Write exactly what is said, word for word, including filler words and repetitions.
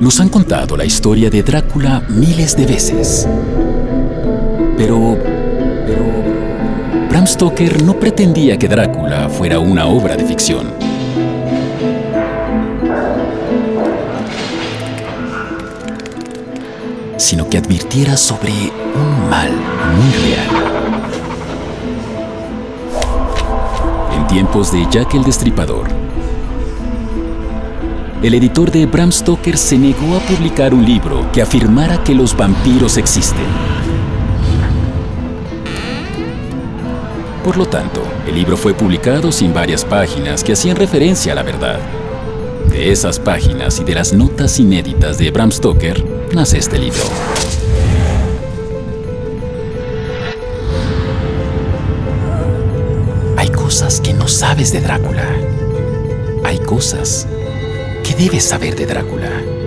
Nos han contado la historia de Drácula miles de veces. Pero, pero... Bram Stoker no pretendía que Drácula fuera una obra de ficción. Sino que advirtiera sobre un mal muy real. En tiempos de Jack el Destripador, el editor de Bram Stoker se negó a publicar un libro que afirmara que los vampiros existen. Por lo tanto, el libro fue publicado sin varias páginas que hacían referencia a la verdad. De esas páginas y de las notas inéditas de Bram Stoker, nace este libro. Hay cosas que no sabes de Drácula. Hay cosas... ¿Qué debes saber de Drácula?